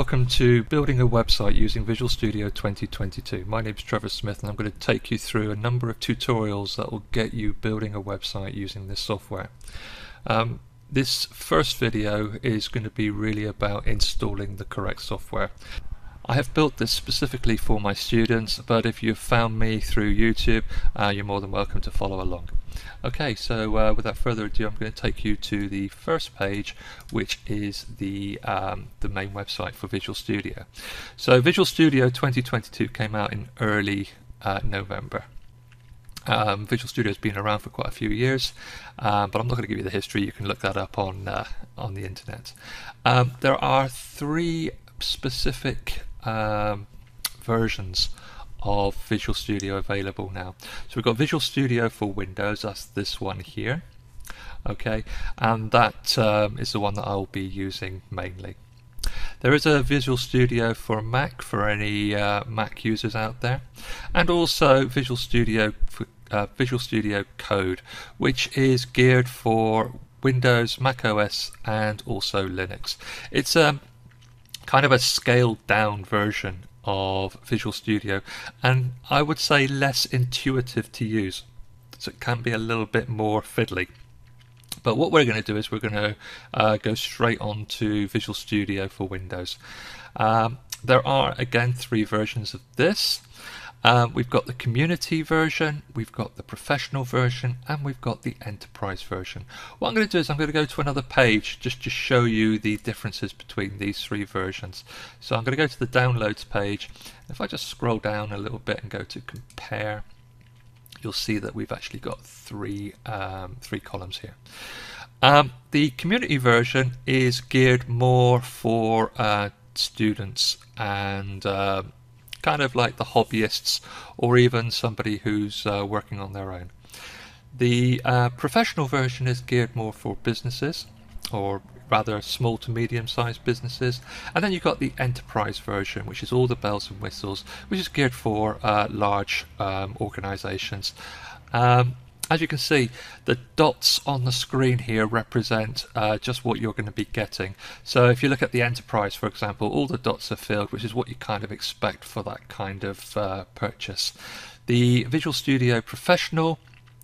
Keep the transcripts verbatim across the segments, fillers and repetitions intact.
welcome to Building a Website Using Visual Studio twenty twenty-two. My name is Trevor Smith and I'm going to take you through a number of tutorials that will get you building a website using this software. Um, this first video is going to be really about installing the correct software. I have built this specifically for my students, but if you've found me through YouTube, uh, you're more than welcome to follow along. Okay, so uh, without further ado, I'm going to take you to the first page, which is the um, the main website for Visual Studio. So Visual Studio twenty twenty-two came out in early uh, November. Um, Visual Studio has been around for quite a few years, uh, but I'm not going to give you the history. You can look that up on uh, on the internet. Um, there are three specific Um, versions of Visual Studio available now. So we've got Visual Studio for Windows, that's this one here, okay, and that um, is the one that I'll be using mainly. There is a Visual Studio for Mac for any uh, Mac users out there, and also Visual Studio for, uh, Visual Studio Code, which is geared for Windows, Mac O S, and also Linux. It's a um, kind of a scaled down version of Visual Studio, and I would say less intuitive to use, so it can be a little bit more fiddly. But what we're going to do is we're going to uh, go straight on to Visual Studio for Windows. Um, there are again three versions of this. Um, we've got the community version, we've got the professional version, and we've got the enterprise version. What I'm going to do is I'm going to go to another page just to show you the differences between these three versions. So I'm going to go to the downloads page. If I just scroll down a little bit and go to compare, you'll see that we've actually got three, um, three columns here. Um, the community version is geared more for uh, students and uh, kind of like the hobbyists or even somebody who's uh, working on their own. The uh, professional version is geared more for businesses, or rather small to medium sized businesses, and then you've got the enterprise version, which is all the bells and whistles, which is geared for uh, large um, organizations. Um, as you can see, the dots on the screen here represent uh, just what you're going to be getting. So if you look at the enterprise, for example, all the dots are filled, which is what you kind of expect for that kind of uh, purchase. The Visual Studio Professional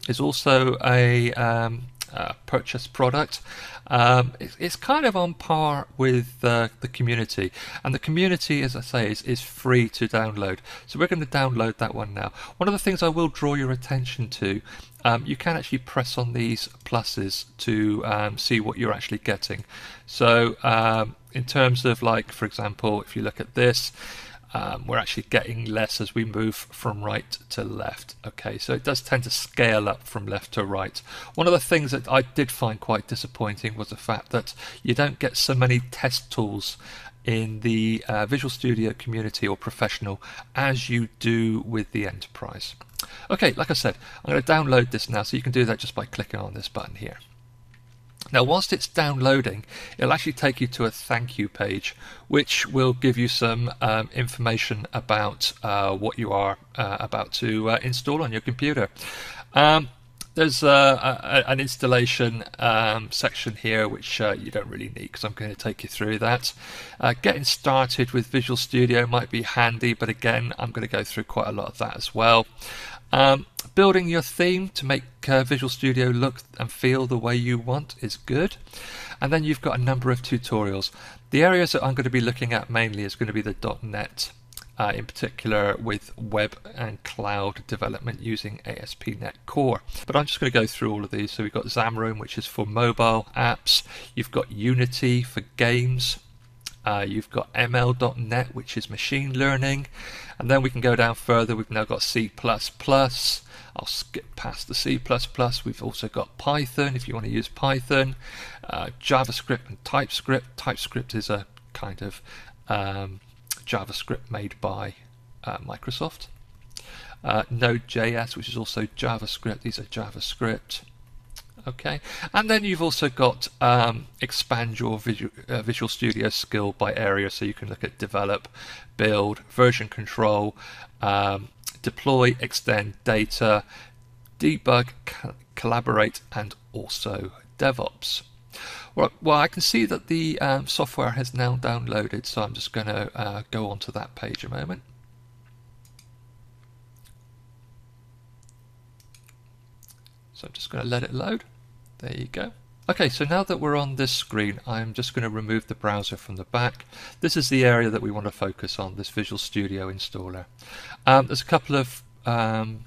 is also a um, uh, purchase product. Um, it's, it's kind of on par with uh, the community, and the community, as I say, is, is free to download. So we're going to download that one now. One of the things I will draw your attention to, Um, you can actually press on these pluses to um, see what you're actually getting. So um, in terms of, like, for example, if you look at this, um, we're actually getting less as we move from right to left. Okay, so it does tend to scale up from left to right. One of the things that I did find quite disappointing was the fact that you don't get so many test tools in the uh, Visual Studio Community or Professional as you do with the Enterprise. Okay, like I said, I'm going to download this now, so you can do that just by clicking on this button here. Now, whilst it's downloading, it'll actually take you to a thank you page, which will give you some um, information about uh, what you are uh, about to uh, install on your computer. Um, There's uh, a, an installation um, section here, which uh, you don't really need because I'm going to take you through that. Uh, getting started with Visual Studio might be handy, but again, I'm going to go through quite a lot of that as well. Um, building your theme to make uh, Visual Studio look and feel the way you want is good. And then you've got a number of tutorials. The areas that I'm going to be looking at mainly is going to be the dot net. Uh, in particular with web and cloud development using A S P dot net Core. But I'm just going to go through all of these. So we've got Xamarin, which is for mobile apps. You've got Unity for games. Uh, you've got M L dot net, which is machine learning. And then we can go down further. We've now got C plus plus. I'll skip past the C plus plus. We've also got Python, if you want to use Python. Uh, JavaScript and TypeScript. TypeScript is a kind of um, JavaScript made by uh, Microsoft. Uh, Node dot J S, which is also JavaScript. These are JavaScript. Okay, and then you've also got um, expand your Visual, uh, Visual Studio skill by area, so you can look at develop, build, version control, um, deploy, extend, data, debug, collaborate, and also DevOps. Well, well, I can see that the um, software has now downloaded, so I'm just going to uh, go onto that page a moment. So I'm just going to let it load. There you go. Okay, so now that we're on this screen, I'm just going to remove the browser from the back. This is the area that we want to focus on, this Visual Studio installer. Um, there's a couple of um,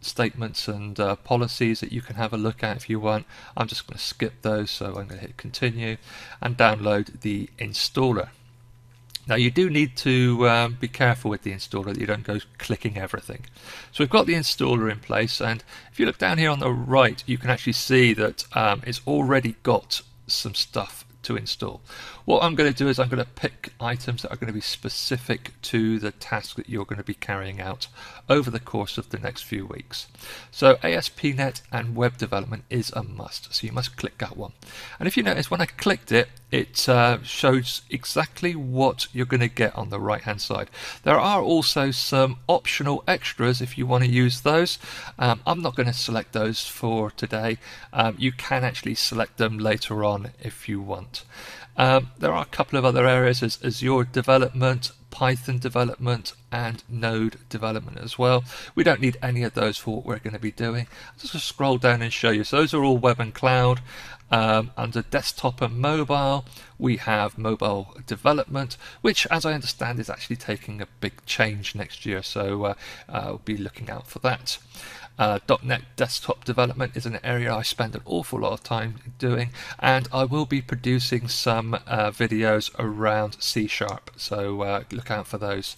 statements and uh, policies that you can have a look at if you want. I'm just going to skip those, so I'm going to hit continue and download the installer. Now you do need to um, be careful with the installer that you don't go clicking everything. So we've got the installer in place, and if you look down here on the right, you can actually see that um, it's already got some stuff to install. What I'm going to do is I'm going to pick items that are going to be specific to the task that you're going to be carrying out over the course of the next few weeks. So A S P dot net and web development is a must, so you must click that one. And if you notice, when I clicked it, it uh, shows exactly what you're going to get on the right hand side. There are also some optional extras if you want to use those. Um, I'm not going to select those for today. Um, you can actually select them later on if you want. Um, there are a couple of other areas, as Azure development, Python development and Node development as well. We don't need any of those for what we're going to be doing. I'm just going to scroll down and show you. So those are all web and cloud. Um, under desktop and mobile, we have mobile development, which, as I understand, is actually taking a big change next year. So uh, uh, we'll be looking out for that. Uh, .NET desktop development is an area I spend an awful lot of time doing, and I will be producing some uh, videos around C sharp, so uh, look out for those.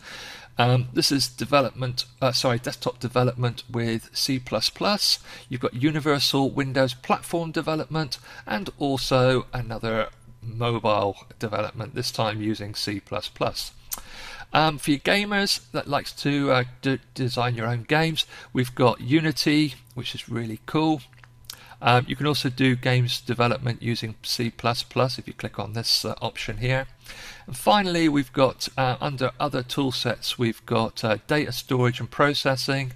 Um, this is development, uh, sorry, desktop development with C plus plus. You've got universal Windows platform development, and also another mobile development, this time using C plus plus. Um, for your gamers that likes to uh, d design your own games, we've got Unity, which is really cool. Um, you can also do games development using C plus plus if you click on this uh, option here. And finally, we've got uh, under other toolsets, we've got uh, data storage and processing.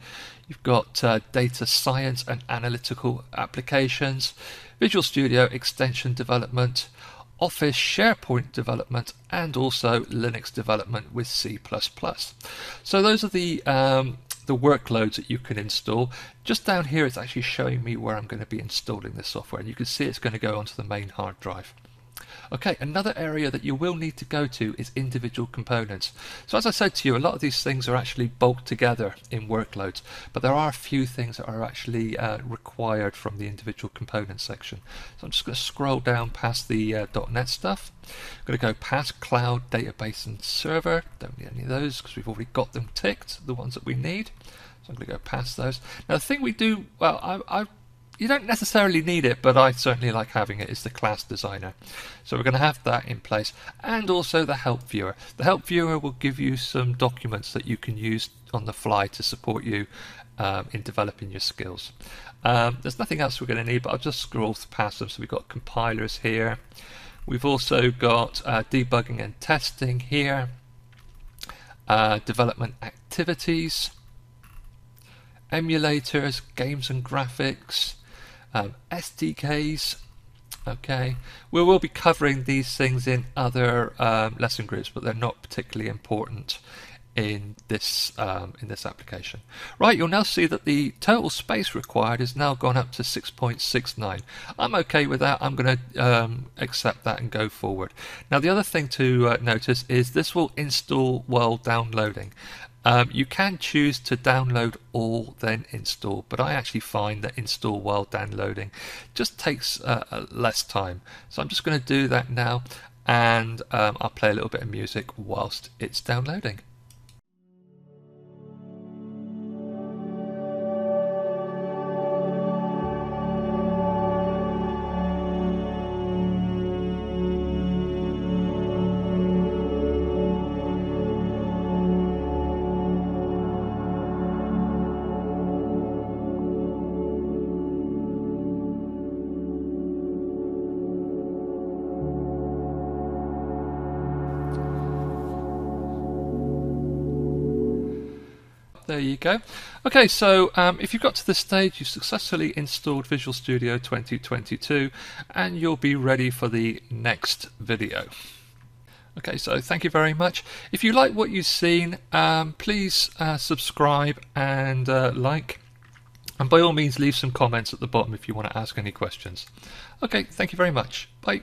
You've got uh, data science and analytical applications, Visual Studio extension development, Office SharePoint development, and also Linux development with C plus plus. So those are the um, the workloads that you can install. Just down here it's actually showing me where I'm going to be installing this software, and you can see it's going to go onto the main hard drive. Okay, another area that you will need to go to is individual components. So as I said to you, a lot of these things are actually bulked together in workloads, but there are a few things that are actually uh, required from the individual component section. So I'm just going to scroll down past the uh, .NET stuff. I'm going to go past cloud, database and server. Don't need any of those because we've already got them ticked, the ones that we need. So I'm going to go past those. Now the thing we do, well, I, I you don't necessarily need it, but I certainly like having it, is the class designer. So we're going to have that in place, and also the help viewer. The help viewer will give you some documents that you can use on the fly to support you um, in developing your skills. Um, there's nothing else we're going to need, but I'll just scroll past them. So we've got compilers here. We've also got uh, debugging and testing here, uh, development activities, emulators, games and graphics, Um, S D Ks. Okay, we will be covering these things in other um, lesson groups, but they're not particularly important in this um, in this application. Right, you'll now see that the total space required has now gone up to six point six nine. I'm okay with that. I'm going to um, accept that and go forward. Now the other thing to uh, notice is this will install while downloading. Um, you can choose to download all then install, but I actually find that install while downloading just takes uh, less time. So I'm just going to do that now, and um, I'll play a little bit of music whilst it's downloading. There you go. Okay, so um, if you've got to this stage, you've successfully installed Visual Studio twenty twenty-two, and you'll be ready for the next video. Okay, so thank you very much. If you like what you've seen, um, please uh, subscribe and uh, like, and by all means leave some comments at the bottom if you want to ask any questions. Okay, thank you very much. Bye.